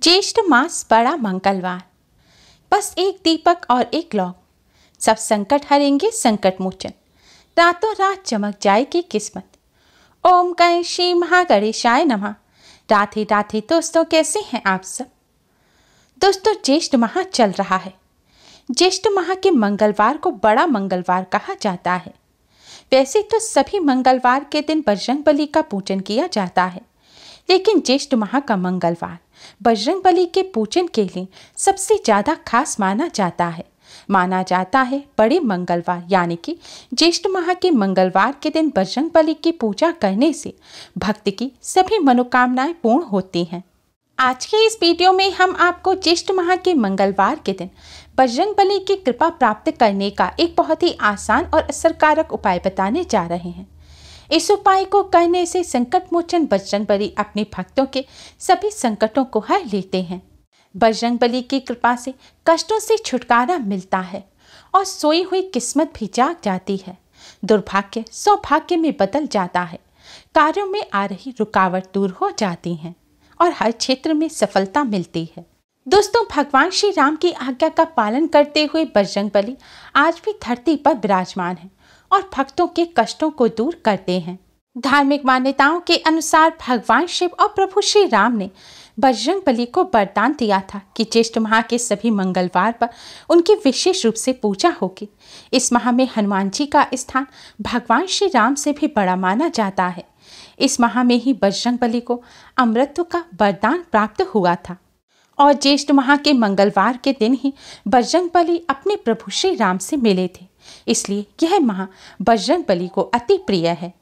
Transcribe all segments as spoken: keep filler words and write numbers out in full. ज्येष्ठ मास बड़ा मंगलवार। बस एक दीपक और एक लौंग, सब संकट हरेंगे संकट मोचन। रातों रात चमक जाएगी किस्मत। ओम गणेश श्री महागणेशाय नमः। राधे राधे दोस्तों, कैसे हैं आप सब? दोस्तों, ज्येष्ठ माह चल रहा है। ज्येष्ठ माह के मंगलवार को बड़ा मंगलवार कहा जाता है। वैसे तो सभी मंगलवार के दिन बजरंग बली का पूजन किया जाता है, लेकिन ज्येष्ठ माह का मंगलवार बजरंग बली के पूजन के लिए सबसे ज़्यादा खास माना जाता है। माना जाता है बड़े मंगलवार यानी कि ज्येष्ठ माह के मंगलवार के दिन बजरंग बली की पूजा करने से भक्त की सभी मनोकामनाएं पूर्ण होती हैं। आज के इस वीडियो में हम आपको ज्येष्ठ माह के मंगलवार के दिन बजरंग बली की कृपा प्राप्त करने का एक बहुत ही आसान और असरकारक उपाय बताने जा रहे हैं। इस उपाय को करने से संकट मोचन बजरंग बली अपने भक्तों के सभी संकटों को हर लेते हैं। बजरंग बली की कृपा से कष्टों से छुटकारा मिलता है और सोई हुई किस्मत भी जाग जाती है। दुर्भाग्य सौभाग्य में बदल जाता है। कार्यों में आ रही रुकावट दूर हो जाती हैं और हर क्षेत्र में सफलता मिलती है। दोस्तों, भगवान श्री राम की आज्ञा का पालन करते हुए बजरंग बली आज भी धरती पर विराजमान है और भक्तों के कष्टों को दूर करते हैं। धार्मिक मान्यताओं के अनुसार भगवान शिव और प्रभु श्री राम ने बजरंग बली को वरदान दिया था कि ज्येष्ठ माह के सभी मंगलवार पर उनकी विशेष रूप से पूजा होगी। इस माह में हनुमान जी का स्थान भगवान श्री राम से भी बड़ा माना जाता है। इस माह में ही बजरंग बली को अमृत का वरदान प्राप्त हुआ था और ज्येष्ठ माह के मंगलवार के दिन ही बजरंग बली अपने प्रभु श्री राम से मिले थे, इसलिए यह माह बजरंग बली को अति प्रिय है।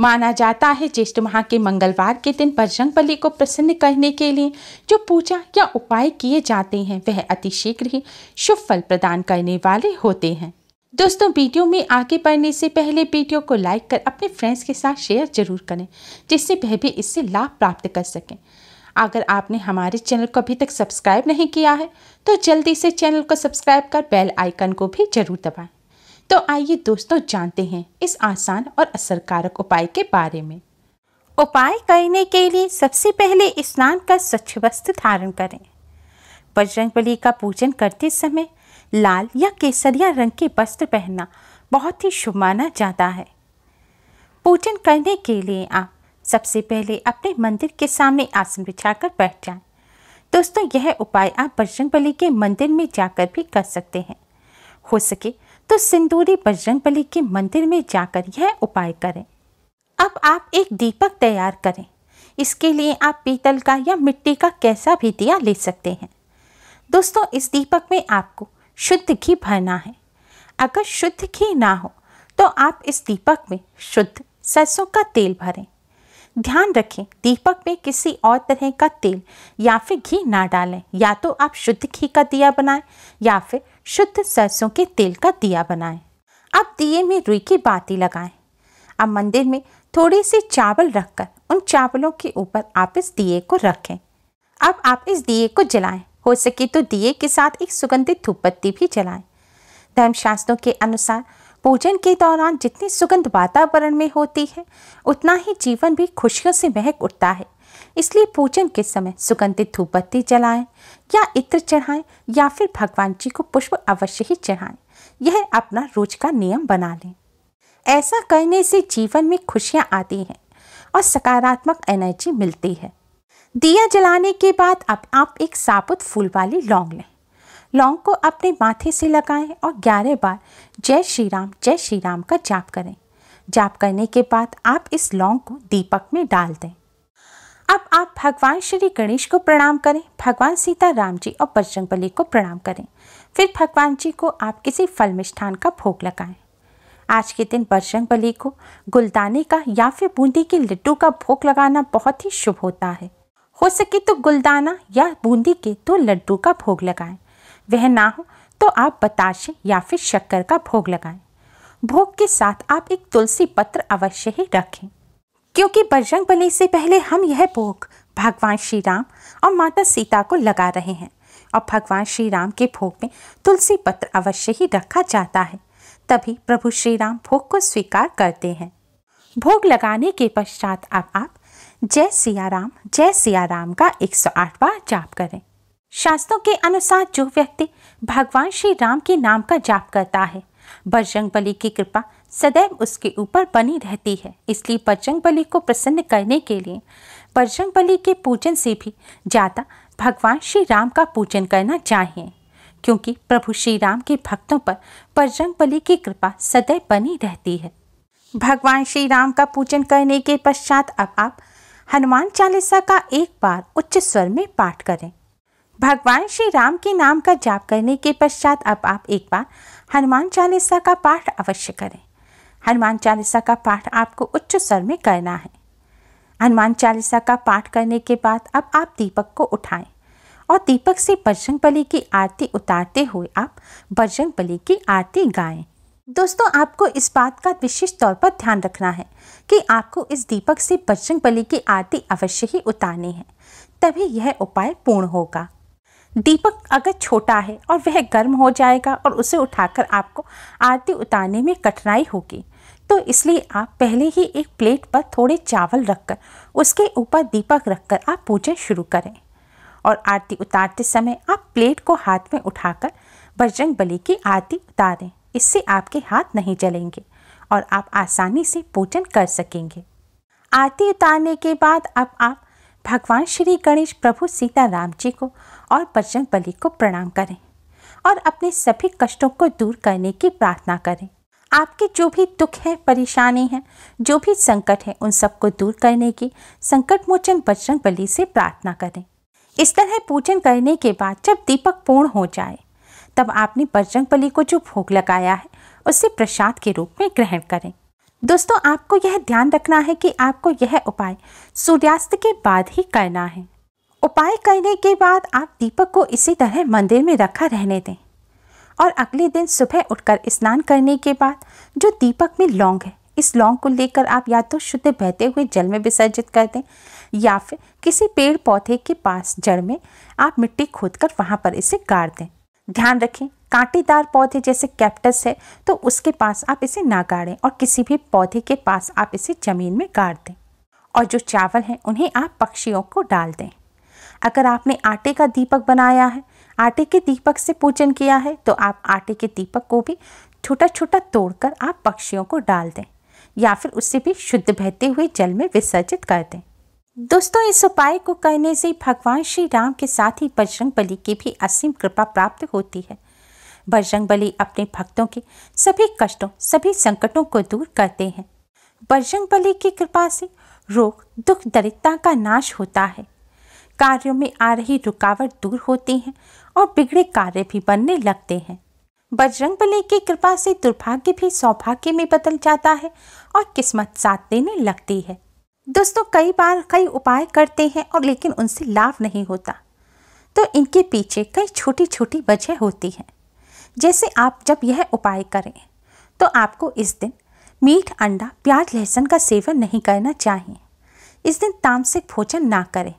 माना जाता है ज्येष्ठ माह के मंगलवार के दिन बजरंग बली को प्रसन्न करने के लिए जो पूजा या उपाय किए जाते हैं वह अति शीघ्र ही शुभ फल प्रदान करने वाले होते हैं। दोस्तों, वीडियो में आगे बढ़ने से पहले वीडियो को लाइक कर अपने फ्रेंड्स के साथ शेयर जरूर करें, जिससे वह भी इससे लाभ प्राप्त कर सकें। अगर आपने हमारे चैनल को अभी तक सब्सक्राइब नहीं किया है तो जल्दी से चैनल को सब्सक्राइब कर बेल आइकन को भी जरूर दबाएं। तो आइए दोस्तों, जानते हैं इस आसान और असरकारक उपाय के बारे में। उपाय करने के लिए सबसे पहले स्नान कर स्वच्छ वस्त्र धारण करें। बजरंग बली का पूजन करते समय लाल या केसरिया रंग के वस्त्र पहनना बहुत ही शुभ माना जाता है। पूजन करने के लिए आप सबसे पहले अपने मंदिर के सामने आसन बिछाकर बैठ जाएं। दोस्तों, यह उपाय आप बजरंग बली के मंदिर में जाकर भी कर सकते हैं। हो सके तो सिंदूरी बजरंग बली के मंदिर में जाकर यह उपाय करें। अब आप एक दीपक तैयार करें। इसके लिए आप पीतल का या मिट्टी का कैसा भी दिया ले सकते हैं। दोस्तों, इस दीपक में आपको शुद्ध घी भरना है। अगर शुद्ध घी ना हो तो आप इस दीपक में शुद्ध सरसों का तेल भरें। ध्यान रखें, दीपक में किसी और तरह का तेल या फिर घी ना डालें। या तो आप शुद्ध घी का दिया बनाएं या फिर शुद्ध सरसों के तेल का दिया बनाएं। अब दिए में रुई की बाती लगाएं। अब मंदिर में थोड़े से चावल रखकर उन चावलों के ऊपर आप इस दिए को रखें। अब आप इस दिए को जलाएं। हो सके तो दिए के साथ एक सुगंधित धूपबत्ती भी जलाएं। धर्मशास्त्रों के अनुसार पूजन के दौरान जितनी सुगंध वातावरण में होती है उतना ही जीवन भी खुशियों से महक उठता है। इसलिए पूजन के समय सुगंधित धूपबत्ती जलाएं या इत्र चढ़ाएं या फिर भगवान जी को पुष्प अवश्य ही चढ़ाएं। यह अपना रोज का नियम बना लें। ऐसा करने से जीवन में खुशियां आती हैं और सकारात्मक एनर्जी मिलती है। दिया जलाने के बाद अब आप एक साबुत फूल वाली लौंग लें। लौंग को अपने माथे से लगाएं और ग्यारह बार जय श्री राम जय श्री राम का जाप करें। जाप करने के बाद आप इस लौंग को दीपक में डाल दें। अब आप भगवान श्री गणेश को प्रणाम करें, भगवान सीता राम जी और बजरंग बली को प्रणाम करें। फिर भगवान जी को आप किसी फल मिष्ठान का भोग लगाएं। आज के दिन बजरंग बली को गुलदाने का या फिर बूंदी के लड्डू का भोग लगाना बहुत ही शुभ होता है। हो सके तो गुलदाना या बूंदी के दो लड्डू का भोग लगाएं। वह ना हो तो आप बताशे या फिर शक्कर का भोग लगाएं। भोग के साथ आप एक तुलसी पत्र अवश्य ही रखें, क्योंकि बजरंग बली से पहले हम यह भोग भगवान श्री राम और माता सीता को लगा रहे हैं और भगवान श्री राम के भोग में तुलसी पत्र अवश्य ही रखा जाता है, तभी प्रभु श्री राम भोग को स्वीकार करते हैं। भोग लगाने के पश्चात अब आप जय सियाराम जय सियाराम का एक सौ आठ बार जाप करें। शास्त्रों के अनुसार जो व्यक्ति भगवान श्री राम के नाम का जाप करता है, बजरंगबली की कृपा सदैव उसके ऊपर बनी रहती है। इसलिए बजरंगबली को प्रसन्न करने के लिए बजरंगबली के पूजन से भी ज़्यादा भगवान श्री राम का पूजन करना चाहिए, क्योंकि प्रभु श्री राम के भक्तों पर बजरंगबली की कृपा सदैव बनी रहती है। भगवान श्री राम का पूजन करने के पश्चात अब आप हनुमान चालीसा का एक बार उच्च स्वर में पाठ करें। भगवान श्री राम के नाम का जाप करने के पश्चात अब आप एक बार हनुमान चालीसा का पाठ अवश्य करें। हनुमान चालीसा का पाठ आपको उच्च स्वर में करना है। हनुमान चालीसा का पाठ करने के बाद अब आप दीपक को उठाएं और दीपक से बजरंगबली की आरती उतारते हुए आप बजरंगबली की आरती गाएं। दोस्तों, आपको इस बात का विशेष तौर पर ध्यान रखना है कि आपको इस दीपक से बजरंगबली की आरती अवश्य ही उतारनी है, तभी यह उपाय पूर्ण होगा। दीपक अगर छोटा है और वह गर्म हो जाएगा और उसे उठाकर आपको आरती उतारने में कठिनाई होगी, तो इसलिए आप पहले ही एक प्लेट पर थोड़े चावल रखकर उसके ऊपर दीपक रखकर आप पूजन शुरू करें और आरती उतारते समय आप प्लेट को हाथ में उठाकर बजरंगबली की आरती उतारें। इससे आपके हाथ नहीं जलेंगे और आप आसानी से पूजन कर सकेंगे। आरती उतारने के बाद अब आप भगवान श्री गणेश, प्रभु सीताराम जी को और बजरंगबली को प्रणाम करें और अपने सभी कष्टों को दूर करने की प्रार्थना करें। आपके जो भी दुख हैं, परेशानी हैं, जो भी संकट हैं, उन सबको दूर करने की संकट मोचन बजरंगबली से प्रार्थना करें। इस तरह पूजन करने के बाद जब दीपक पूर्ण हो जाए, तब आपने बजरंगबली को जो भोग लगाया है उसे प्रसाद के रूप में ग्रहण करें। दोस्तों, आपको यह ध्यान रखना है कि आपको यह उपाय सूर्यास्त के बाद ही करना है। उपाय करने के बाद आप दीपक को इसी तरह मंदिर में रखा रहने दें और अगले दिन सुबह उठकर स्नान करने के बाद जो दीपक में लौंग है, इस लौंग को लेकर आप या तो शुद्ध बहते हुए जल में विसर्जित कर दें या फिर किसी पेड़ पौधे के पास जड़ में आप मिट्टी खोदकर वहाँ पर इसे गाड़ दें। ध्यान रखें, कांटेदार पौधे जैसे कैक्टस है तो उसके पास आप इसे ना गाड़ें और किसी भी पौधे के पास आप इसे ज़मीन में गाड़ दें। और जो चावल हैं उन्हें आप पक्षियों को डाल दें। अगर आपने आटे का दीपक बनाया है, आटे के दीपक से पूजन किया है, तो आप आटे के दीपक को भी छोटा छोटा तोड़कर आप पक्षियों को डाल दें या फिर उसे भी शुद्ध बहते हुए जल में विसर्जित कर दें। दोस्तों, इस उपाय को करने से भगवान श्री राम के साथ ही बजरंगबली की भी असीम कृपा प्राप्त होती है। बजरंगबली अपने भक्तों के सभी कष्टों, सभी संकटों को दूर करते हैं। बजरंगबली की कृपा से रोग, दुख, दरिद्रता का नाश होता है, कार्यों में आ रही रुकावट दूर होती हैं और बिगड़े कार्य भी बनने लगते हैं। बजरंगबली की कृपा से दुर्भाग्य भी सौभाग्य में बदल जाता है और किस्मत साथ देने लगती है। दोस्तों, कई बार कई उपाय करते हैं और लेकिन उनसे लाभ नहीं होता, तो इनके पीछे कई छोटी छोटी वजह होती हैं। जैसे आप जब यह उपाय करें तो आपको इस दिन मीठ, अंडा, प्याज, लहसुन का सेवन नहीं करना चाहिए। इस दिन तामसिक भोजन ना करें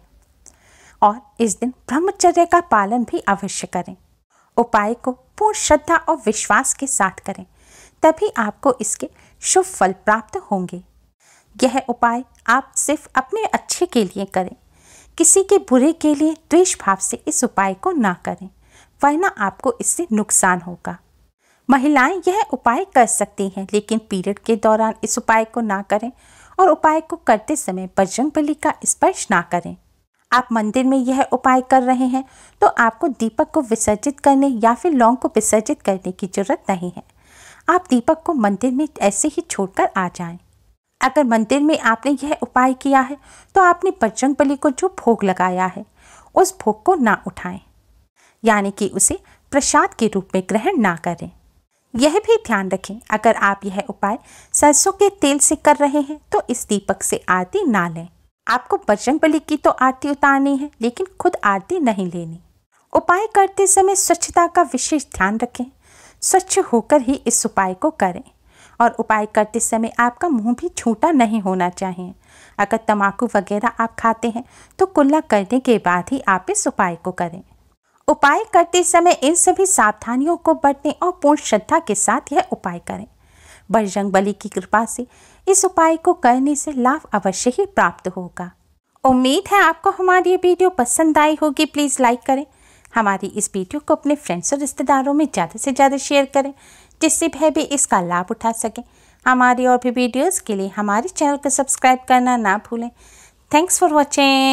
और इस दिन ब्रह्मचर्य का पालन भी अवश्य करें। उपाय को पूर्ण श्रद्धा और विश्वास के साथ करें, तभी आपको इसके शुभ फल प्राप्त होंगे। यह उपाय आप सिर्फ अपने अच्छे के लिए करें, किसी के बुरे के लिए द्वेष भाव से इस उपाय को ना करें, वरना आपको इससे नुकसान होगा। महिलाएं यह उपाय कर सकती हैं, लेकिन पीरियड के दौरान इस उपाय को ना करें और उपाय को करते समय बजरंगबली का स्पर्श ना करें। आप मंदिर में यह उपाय कर रहे हैं तो आपको दीपक को विसर्जित करने या फिर लौंग को विसर्जित करने की जरूरत नहीं है। आप दीपक को मंदिर में ऐसे ही छोड़कर आ जाएं। अगर मंदिर में आपने यह उपाय किया है तो आपने बजरंगबली को जो भोग लगाया है उस भोग को ना उठाएं, यानी कि उसे प्रसाद के रूप में ग्रहण ना करें। यह भी ध्यान रखें, अगर आप यह उपाय सरसों के तेल से कर रहे हैं तो इस दीपक से आरती ना लें। आपको बजरंगबली की तो आरती उतारनी है, लेकिन खुद आरती नहीं लेनी। उपाय करते समय स्वच्छता का विशेष ध्यान रखें। स्वच्छ होकर ही इस उपाय को करें और उपाय करते समय आपका मुंह भी छोटा नहीं होना चाहिए। अगर तंबाकू वगैरह आप खाते हैं तो कुल्ला करने के बाद ही आप इस उपाय को करें। उपाय करते समय इन सभी सावधानियों को बरतें और पूर्ण श्रद्धा के साथ यह उपाय करें। बजरंगबली की कृपा से इस उपाय को करने से लाभ अवश्य ही प्राप्त होगा। उम्मीद है आपको हमारी ये वीडियो पसंद आई होगी। प्लीज़ लाइक करें, हमारी इस वीडियो को अपने फ्रेंड्स और रिश्तेदारों में ज़्यादा से ज़्यादा शेयर करें जिससे वह भी इसका लाभ उठा सकें। हमारी और भी वीडियोस के लिए हमारे चैनल को सब्सक्राइब करना ना भूलें। Thanks for watching.